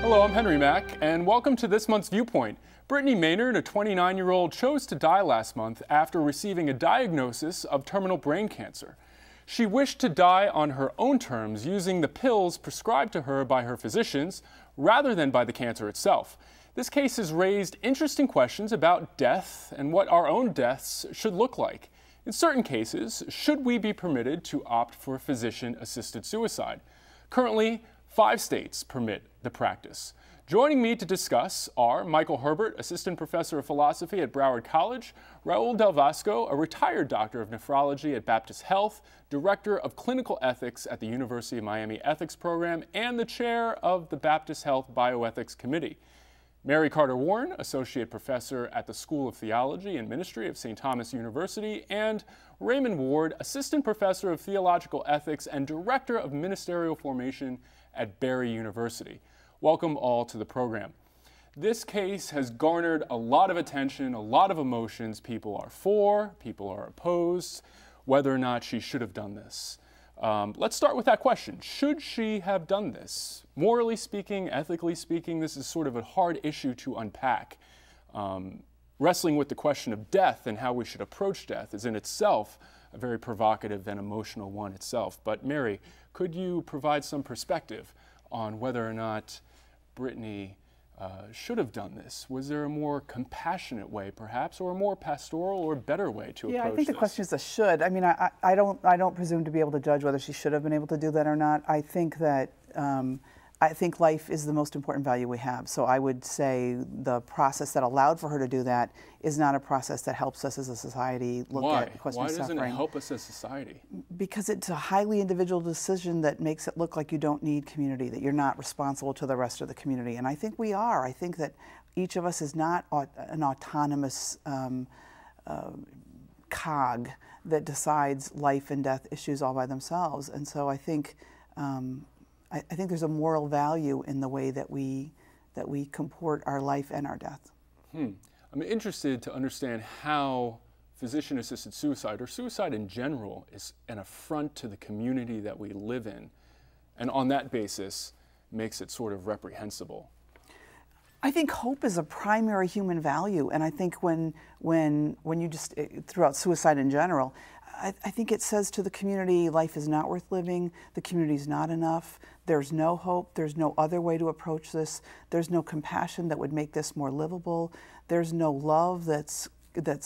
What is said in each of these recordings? Hello, I'm Henry Mack, and welcome to this month's Viewpoint. Brittany Maynard, a 29-year-old, chose to die last month after receiving a diagnosis of terminal brain cancer. She wished to die on her own terms using the pills prescribed to her by her physicians rather than by the cancer itself. This case has raised interesting questions about death and what our own deaths should look like. In certain cases, should we be permitted to opt for physician-assisted suicide? Currently, 5 states permit the practice. Joining me to discuss are Michael Hulburt, Assistant Professor of Philosophy at Broward College, Raul de Velasco, a retired doctor of nephrology at Baptist Health, Director of Clinical Ethics at the University of Miami Ethics Program, and the Chair of the Baptist Health Bioethics Committee. Mary Carter Waren, Associate Professor at the School of Theology and Ministry of St. Thomas University, and Raymond Ward, Assistant Professor of Theological Ethics and Director of Ministerial Formation at Barry University. Welcome all to the program. This case has garnered a lot of attention, a lot of emotions. People are for, people are opposed, whether or not she should have done this. Let's start with that question. Should she have done this? Morally speaking, ethically speaking, this is sort of a hard issue to unpack. Wrestling with the question of death and how we should approach death is in itself a very provocative and emotional one itself. But Mary, could you provide some perspective on whether or not Brittany should have done this? Was there a more compassionate way, perhaps, or a more pastoral or better way to approach this? Yeah, I think the question is a should. I mean, I don't presume to be able to judge whether she should have been able to do that or not. I think that I think life is the most important value we have. So I would say the process that allowed for her to do that is not a process that helps us as a society look at the question of suffering. Why doesn't it help us as society? Because it's a highly individual decision that makes it look like you don't need community, that you're not responsible to the rest of the community. And I think we are. I think that each of us is not an autonomous cog that decides life and death issues all by themselves. And so I think I think there's a moral value in the way that we comport our life and our death. I'm interested to understand how physician-assisted suicide, or suicide in general, is an affront to the community that we live in, and on that basis makes it sort of reprehensible. I think hope is a primary human value, and I think when you just throughout suicide in general, I think it says to the community, life is not worth living, the community is not enough, there's no hope, there's no other way to approach this, there's no compassion that would make this more livable, there's no love that's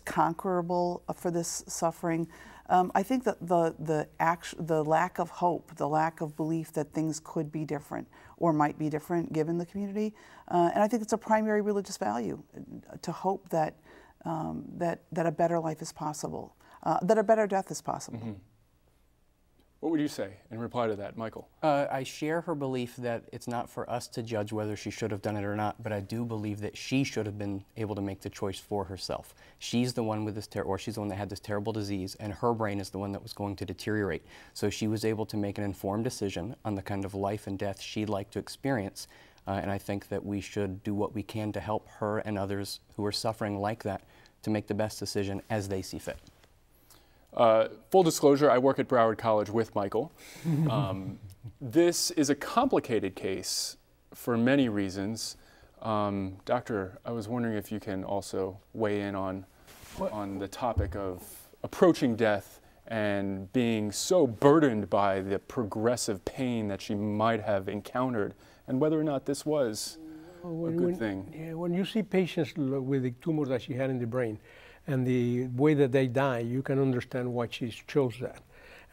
conquerable for this suffering. I think that the lack of hope, the lack of belief that things could be different or might be different given the community, and I think it's a primary religious value to hope that, that a better life is possible. That a better death is possible. What would you say in reply to that, Michael? I share her belief that it's not for us to judge whether she should have done it or not, but I do believe that she should have been able to make the choice for herself. She's the one with this she's the one that had this terrible disease, and her brain is the one that was going to deteriorate. So she was able to make an informed decision on the kind of life and death she'd like to experience, and I think that we should do what we can to help her and others who are suffering like that to make the best decision as they see fit. Full disclosure, I work at Broward College with Michael. This is a complicated case for many reasons. Doctor, I was wondering if you can also weigh in on the topic of approaching death and being so burdened by the progressive pain that she might have encountered, and whether or not this was a good thing. Yeah, when you see patients with the tumor that she had in the brain, and the way that they die, you can understand why she chose that.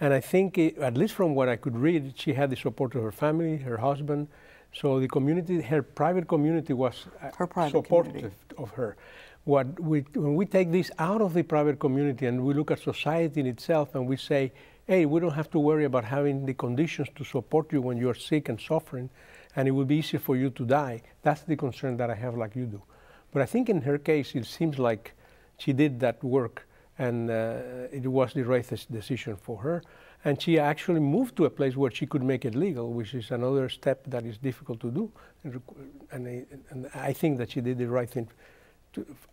And I think, at least from what I could read, she had the support of her family, her husband. So the community, her private community, was supportive of her. When we take this out of the private community and we look at society in itself and we say, hey, we don't have to worry about having the conditions to support you when you're sick and suffering, and it will be easy for you to die. That's the concern that I have, like you do. But I think in her case, it seems like she did that work, and it was the right decision for her. And she actually moved to a place where she could make it legal, which is another step that is difficult to do. And I think that she did the right thing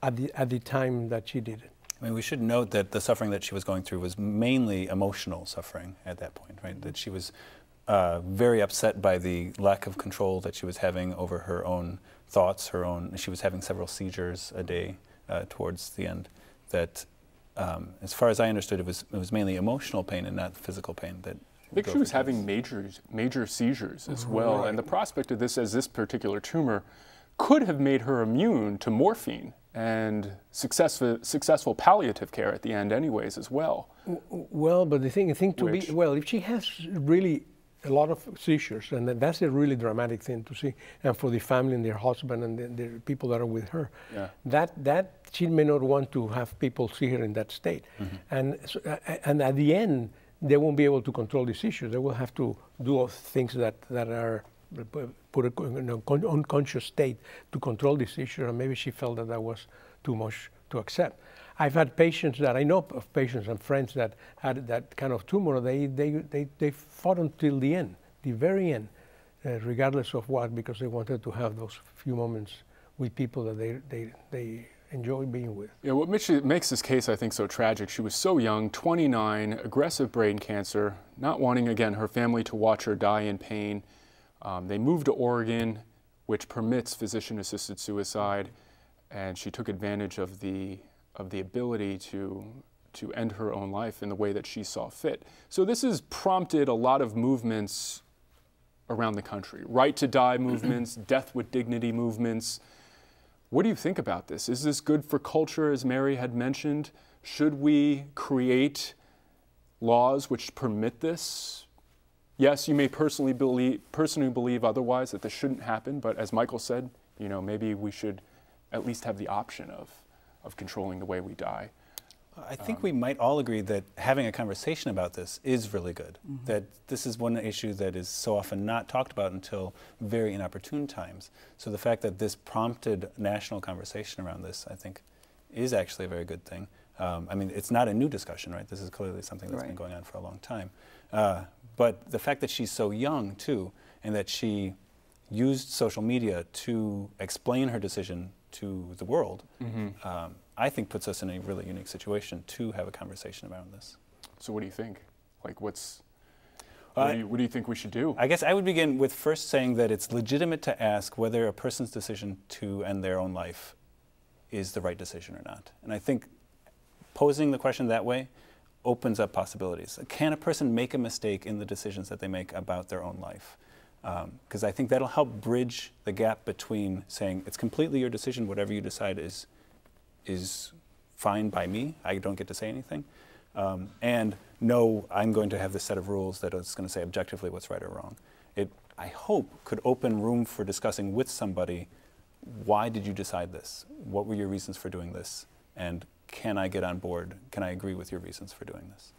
at the time that she did it. I mean, we should note that the suffering that she was going through was mainly emotional suffering at that point, right? That she was very upset by the lack of control that she was having over her own thoughts, her own. She was having several seizures a day towards the end. That, as far as I understood, it was mainly emotional pain and not physical pain. That I think she was having major seizures as well. Right. And the prospect of this, as this particular tumor, could have made her immune to morphine and successful palliative care at the end anyways as well. Well, but the thing, if she has really a lot of seizures, and that's a really dramatic thing to see, and for the family and their husband and the people that are with her, yeah. that she may not want to have people see her in that state. Mm-hmm. And at the end, they won't be able to control these issues. They will have to do things that are put in an unconscious state to control this issue, and maybe she felt that was too much to accept. I've had patients that I know of, patients and friends that had that kind of tumor. They fought until the end, the very end, regardless of what, because they wanted to have those few moments with people that they enjoy being with. Yeah, what makes this case, I think, so tragic, she was so young, 29, aggressive brain cancer, not wanting, again, her family to watch her die in pain. They moved to Oregon, which permits physician-assisted suicide, and she took advantage of the ability to end her own life in the way that she saw fit. So this has prompted a lot of movements around the country, right to die movements, death with dignity movements. What do you think about this? Is this good for culture, as Mary had mentioned? Should we create laws which permit this? Yes, you may personally believe otherwise, that this shouldn't happen, but as Michael said, you know, maybe we should at least have the option of controlling the way we die. I think we might all agree that having a conversation about this is really good, mm-hmm. that this is one issue that is so often not talked about until very inopportune times. So the fact that this prompted national conversation around this, I think, is actually a very good thing. I mean, it's not a new discussion, right? This is clearly something that's been going on for a long time. But the fact that she's so young, too, and that she used social media to explain her decision to the world, mm-hmm. I think puts us in a really unique situation to have a conversation around this. So what do you think? Like, what do you think we should do? I guess I would begin with first saying that it's legitimate to ask whether a person's decision to end their own life is the right decision or not. And I think posing the question that way opens up possibilities. Can a person make a mistake in the decisions that they make about their own life? Because I think that'll help bridge the gap between saying it's completely your decision, whatever you decide is fine by me, I don't get to say anything, and no, I'm going to have this set of rules that is going to say objectively what's right or wrong. It, I hope, could open room for discussing with somebody, why did you decide this? What were your reasons for doing this? And can I get on board? Can I agree with your reasons for doing this?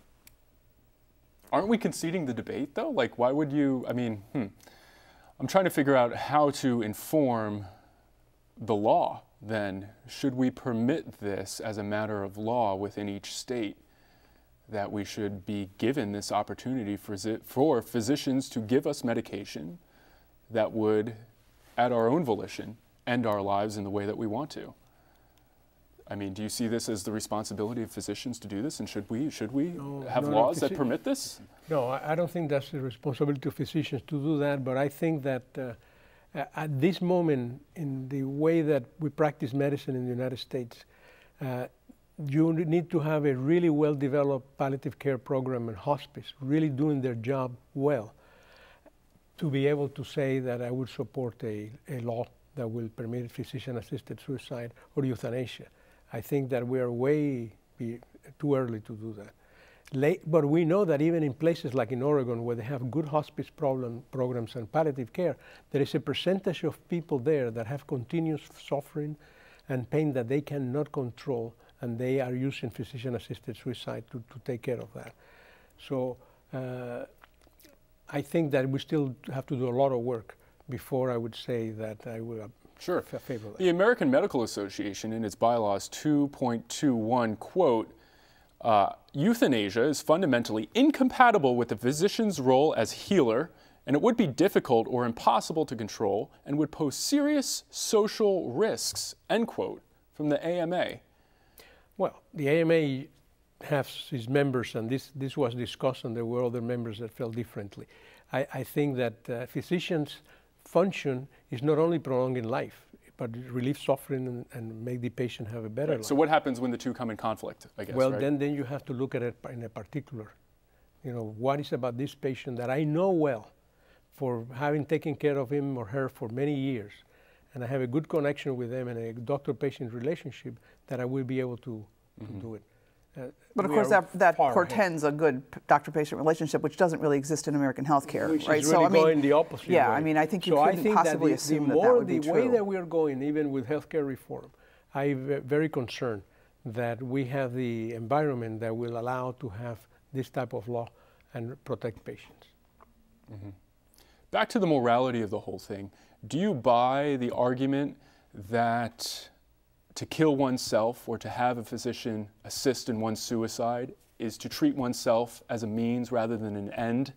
Aren't we conceding the debate, though? Like, why would you, I mean, I'm trying to figure out how to inform the law, then. Should we permit this as a matter of law within each state, that we should be given this opportunity for physicians to give us medication that would, at our own volition, end our lives in the way that we want to? I mean, do you see this as the responsibility of physicians to do this, and should we have laws that permit this? No, I don't think that's the responsibility of physicians to do that, but I think that at this moment, in the way that we practice medicine in the United States, you need to have a really well-developed palliative care program and hospice, really doing their job well, to be able to say that I would support a law that will permit physician-assisted suicide or euthanasia. I think that we are too early to do that. But we know that even in places like in Oregon, where they have good hospice programs and palliative care, there is a percentage of people there that have continuous suffering and pain that they cannot control, and they are using physician-assisted suicide to take care of that. So I think that we still have to do a lot of work before I would say that I would favor that. The American Medical Association, in its bylaws 2.21, quote, euthanasia is fundamentally incompatible with the physician's role as healer, and it would be difficult or impossible to control and would pose serious social risks, end quote, from the AMA. Well, the AMA has its members, and this was discussed, and there were other members that felt differently. I think that physicians' function is not only prolonging life, but relieve suffering and make the patient have a better life. So what happens when the two come in conflict, I guess, right? Then you have to look at it in a particular. You know, what is about this patient that I know well for having taken care of him or her for many years, and I have a good connection with them and a doctor-patient relationship that I will be able to, do it. But of course, that portends a good doctor-patient relationship, which doesn't really exist in American healthcare, which right? Is really so going the opposite. Yeah, way. I mean, I think you couldn't possibly assume that that would be true. The way that we are going, even with healthcare reform, I'm very concerned that we have the environment that will allow to have this type of law and protect patients. Mm-hmm. Back to the morality of the whole thing. Do you buy the argument that to kill oneself or to have a physician assist in one's suicide is to treat oneself as a means rather than an end,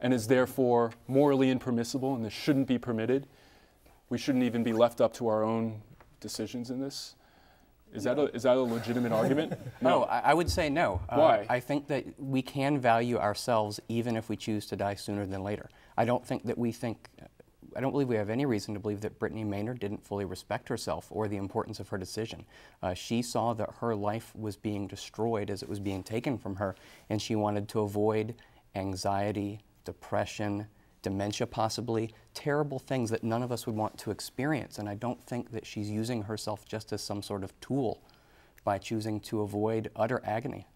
and is therefore morally impermissible, and this shouldn't be permitted? We shouldn't even be left up to our own decisions in this? Is that a legitimate argument? No, I would say no. Why? I think that we can value ourselves even if we choose to die sooner than later. I don't think that we think, I don't believe we have any reason to believe that Brittany Maynard didn't fully respect herself or the importance of her decision. She saw that her life was being destroyed as it was being taken from her, and she wanted to avoid anxiety, depression, dementia possibly, terrible things that none of us would want to experience. And I don't think that she's using herself just as some sort of tool by choosing to avoid utter agony.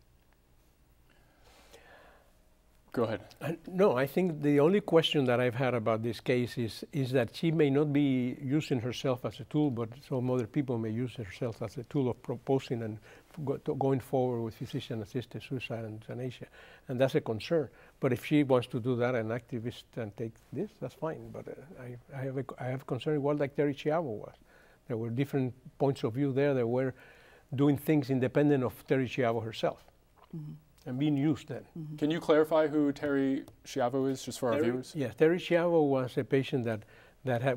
Go ahead. No, I think the only question that I've had about this case is that she may not be using herself as a tool, but some other people may use herself as a tool of proposing and going forward with physician-assisted suicide and euthanasia. And that's a concern. But if she wants to do that, an activist, and take this, that's fine. But I have concern, well, like Terri Schiavo was. There were different points of view there. They were doing things independent of Terri Schiavo herself. Mm-hmm. And being used then. Mm-hmm. Can you clarify who Terri Schiavo is, just for our viewers? Yes, Terri Schiavo was a patient that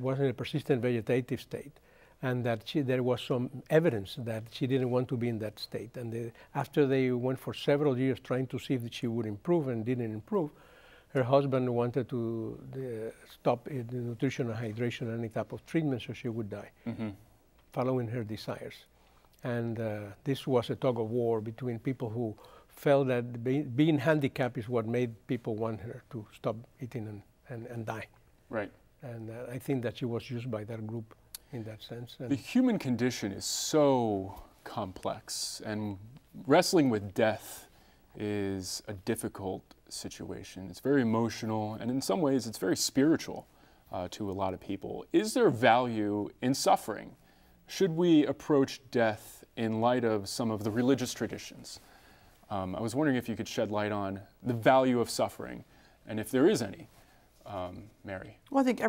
was in a persistent vegetative state, and that there was some evidence that she didn't want to be in that state. And after they went for several years trying to see if she would improve and didn't improve, her husband wanted to stop the nutrition and hydration and any type of treatment so she would die, following her desires. And this was a tug of war between people who felt that being handicapped is what made people want her to stop eating and die. Right. And I think that she was used by that group in that sense. And the human condition is so complex, and wrestling with death is a difficult situation. It's very emotional, and in some ways it's very spiritual to a lot of people. Is there value in suffering? Should we approach death in light of some of the religious traditions? I was wondering if you could shed light on the value of suffering, and if there is any, Mary. Well, I think